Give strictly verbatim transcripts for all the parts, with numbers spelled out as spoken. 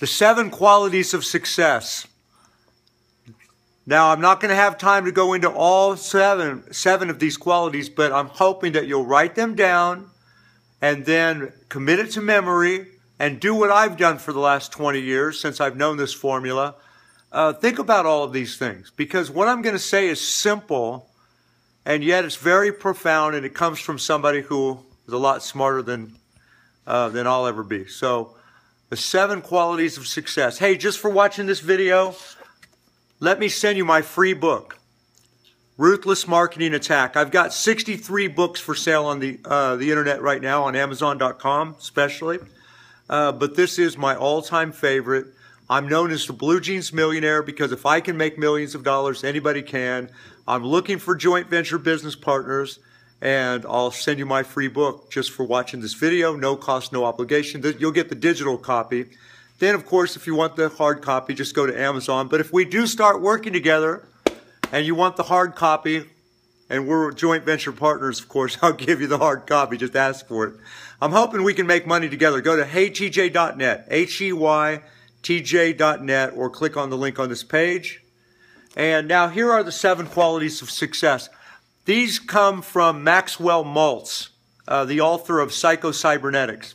The seven qualities of success. Now, I'm not going to have time to go into all seven, seven of these qualities, but I'm hoping that you'll write them down and then commit it to memory and do what I've done for the last twenty years since I've known this formula. Uh, think about all of these things, because what I'm going to say is simple, and yet it's very profound, and it comes from somebody who is a lot smarter than, uh, than I'll ever be. So, the seven qualities of success. Hey, just for watching this video, let me send you my free book, Ruthless Marketing Attack. I've got sixty-three books for sale on the, uh, the internet right now, on Amazon dot com especially. Uh, but this is my all-time favorite. I'm known as the Blue Jeans Millionaire because if I can make millions of dollars, anybody can. I'm looking for joint venture business partners, and I'll send you my free book just for watching this video. No cost, no obligation. You'll get the digital copy. Then, of course, if you want the hard copy, just go to Amazon. But if we do start working together and you want the hard copy, and we're joint venture partners, of course, I'll give you the hard copy. Just ask for it. I'm hoping we can make money together. Go to hey T J dot net, H E Y T J dot net, or click on the link on this page. And now here are the seven qualities of success. These come from Maxwell Maltz, uh, the author of Psycho-Cybernetics.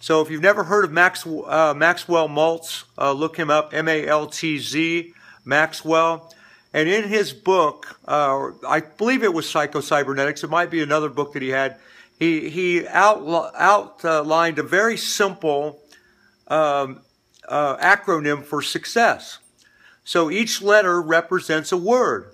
So if you've never heard of Max, uh, Maxwell Maltz, uh, look him up, M A L T Z, Maxwell. And in his book, uh, I believe it was Psycho-Cybernetics, it might be another book that he had, he, he outl outlined a very simple um, uh, acronym for success. So each letter represents a word.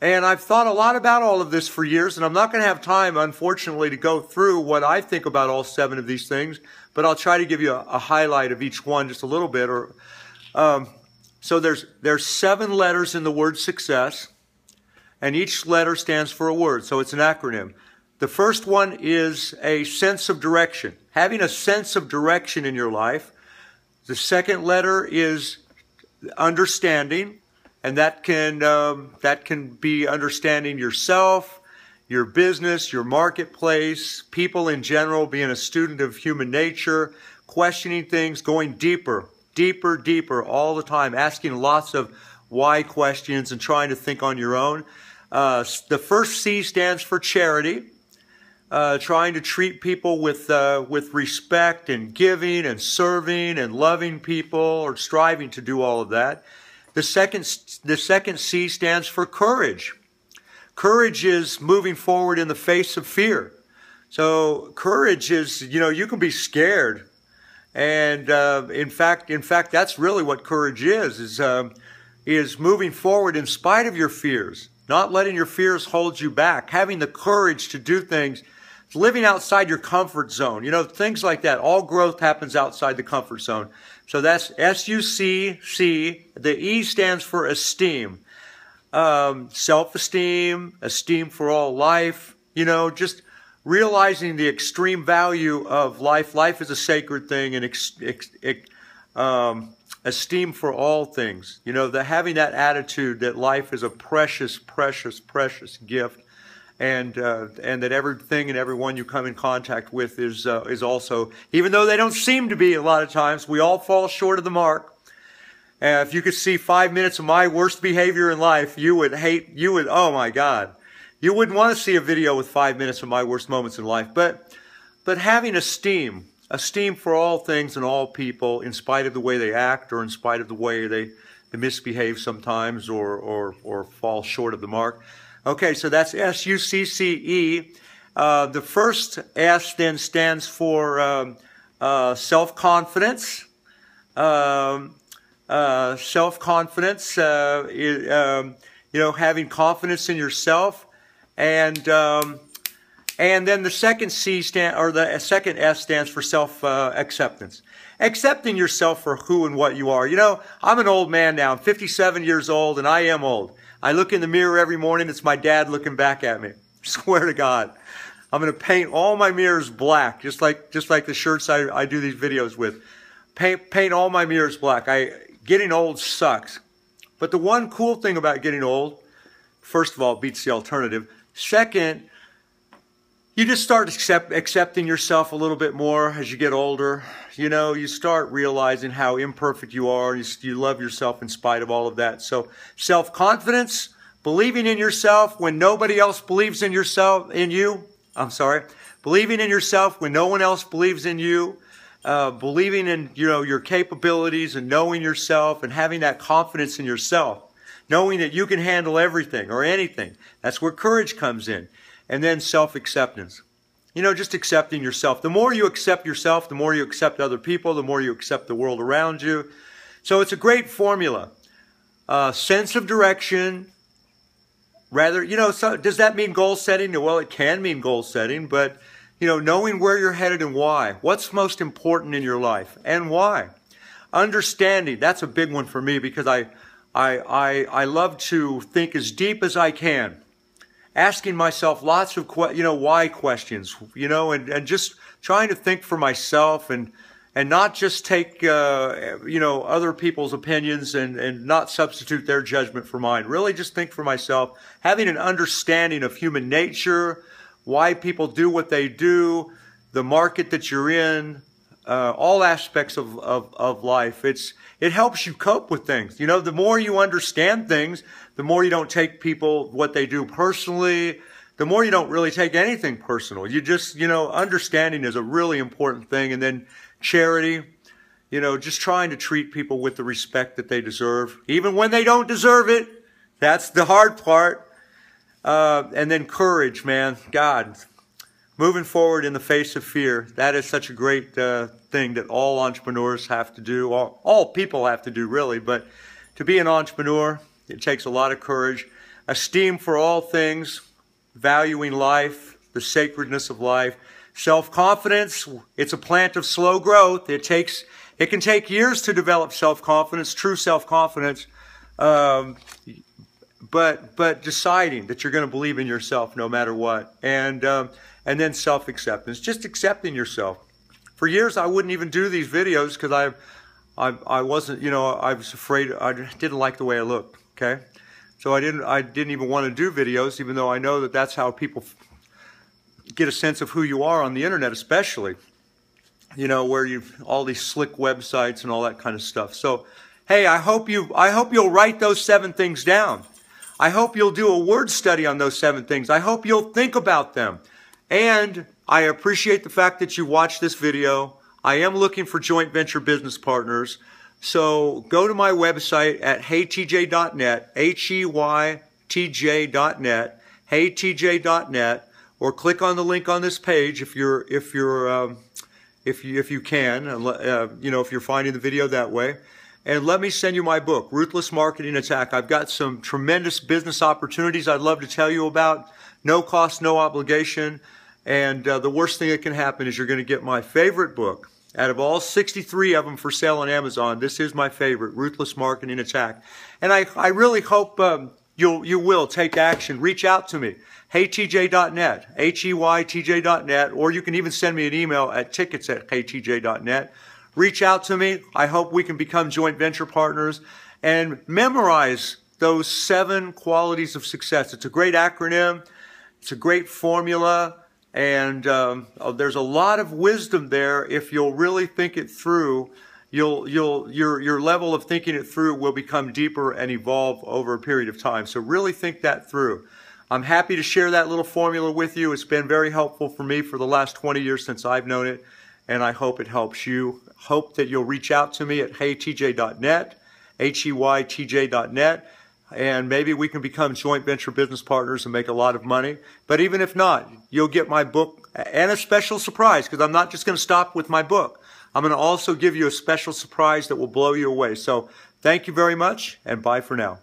And I've thought a lot about all of this for years, and I'm not going to have time, unfortunately, to go through what I think about all seven of these things, but I'll try to give you a, a highlight of each one just a little bit. Or, um, so there's, there's seven letters in the word success, and each letter stands for a word, so it's an acronym. The first one is a sense of direction, having a sense of direction in your life. The second letter is understanding. And that can, um, that can be understanding yourself, your business, your marketplace, people in general, being a student of human nature, questioning things, going deeper, deeper, deeper all the time, asking lots of why questions and trying to think on your own. Uh, the first C stands for charity, uh, trying to treat people with, uh, with respect and giving and serving and loving people, or striving to do all of that. The second, the second C stands for courage. Courage is moving forward in the face of fear. So courage is, you know, you can be scared. And uh, in fact, in fact, that's really what courage is, is, um, is moving forward in spite of your fears, not letting your fears hold you back, having the courage to do things, living outside your comfort zone. You know, things like that. All growth happens outside the comfort zone. So that's S U C C. The E stands for esteem. Um, self-esteem, esteem for all life. You know, just realizing the extreme value of life. Life is a sacred thing, and ex ex ex um, esteem for all things. You know, the, having that attitude that life is a precious, precious, precious gift. And, uh, and that everything and everyone you come in contact with is, uh, is also, even though they don't seem to be a lot of times, we all fall short of the mark. Uh, if you could see five minutes of my worst behavior in life, you would hate, you would, oh my God. You wouldn't want to see a video with five minutes of my worst moments in life. But, but having esteem, esteem for all things and all people, in spite of the way they act, or in spite of the way they, they misbehave sometimes, or, or, or fall short of the mark. Okay, so that's S U C C E. Uh, the first S then stands for um, uh, self-confidence. Um, uh, self-confidence, uh, um, you know, having confidence in yourself. And um, and then the second C stand, or the second S stands for self-acceptance. Uh, Accepting yourself for who and what you are. You know, I'm an old man now. I'm fifty-seven years old, and I am old. I look in the mirror every morning, it's my dad looking back at me. Swear to God. I'm going to paint all my mirrors black, just like, just like the shirts I, I do these videos with. Paint, paint all my mirrors black. I, getting old sucks. But the one cool thing about getting old, first of all, it beats the alternative. Second, you just start accept, accepting yourself a little bit more as you get older. You know, you start realizing how imperfect you are. You, you love yourself in spite of all of that. So self-confidence, believing in yourself when nobody else believes in yourself, in you. I'm sorry. Believing in yourself when no one else believes in you. Uh, believing in, you know, your capabilities and knowing yourself and having that confidence in yourself. Knowing that you can handle everything or anything. That's where courage comes in. And then self-acceptance. You know, just accepting yourself. The more you accept yourself, the more you accept other people, the more you accept the world around you. So it's a great formula. Uh, sense of direction. Rather, you know, so does that mean goal setting? Well, it can mean goal setting, but, you know, knowing where you're headed and why. What's most important in your life and why. Understanding. That's a big one for me because I... I, I, I love to think as deep as I can, asking myself lots of, que you know, why questions, you know, and, and just trying to think for myself and, and not just take, uh, you know, other people's opinions and, and not substitute their judgment for mine. Really just think for myself, having an understanding of human nature, why people do what they do, the market that you're in. Uh, all aspects of, of, of life. It's, it helps you cope with things. You know, the more you understand things, the more you don't take people, what they do personally, the more you don't really take anything personal. You just, you know, understanding is a really important thing. And then charity, you know, just trying to treat people with the respect that they deserve, even when they don't deserve it. That's the hard part. Uh, and then courage, man, God. Moving forward in the face of fear, that is such a great uh, thing that all entrepreneurs have to do, all, all people have to do really, but to be an entrepreneur, it takes a lot of courage. Esteem for all things, valuing life, the sacredness of life. Self-confidence, it's a plant of slow growth. It takes, it can take years to develop self-confidence, true self-confidence, um, but, but deciding that you're going to believe in yourself no matter what. And, um, And then self-acceptance, just accepting yourself. For years, I wouldn't even do these videos because I, I, I wasn't, you know, I was afraid. I didn't like the way I looked. Okay, so I didn't, I didn't even want to do videos, even though I know that that's how people get a sense of who you are on the internet, especially, you know, where you've all these slick websites and all that kind of stuff. So, hey, I hope you, I hope you'll write those seven things down. I hope you'll do a word study on those seven things. I hope you'll think about them. And I appreciate the fact that you watched this video. I am looking for joint venture business partners. So go to my website at hey T J dot net, H E Y T J dot net, hey T J dot net, or click on the link on this page if you're if you're um, if you if you can, uh, you know, if you're finding the video that way. And let me send you my book, Ruthless Marketing Attack. I've got some tremendous business opportunities I'd love to tell you about. No cost, no obligation. And uh, the worst thing that can happen is you're going to get my favorite book. Out of all sixty-three of them for sale on Amazon, this is my favorite, Ruthless Marketing Attack. And I, I really hope um, you'll, you will take action. Reach out to me, hey T J dot net, H E Y T J dot net, or you can even send me an email at tickets at hey T J dot net. Reach out to me. I hope we can become joint venture partners and memorize those seven qualities of success. It's a great acronym. It's a great formula. And um, there's a lot of wisdom there. If you'll really think it through, you'll, you'll, your, your level of thinking it through will become deeper and evolve over a period of time. So really think that through. I'm happy to share that little formula with you. It's been very helpful for me for the last twenty years since I've known it. And I hope it helps you. Hope that you'll reach out to me at hey T J dot net, H E Y T J dot net, and maybe we can become joint venture business partners and make a lot of money. But even if not, you'll get my book and a special surprise, because I'm not just going to stop with my book. I'm going to also give you a special surprise that will blow you away. So thank you very much, and bye for now.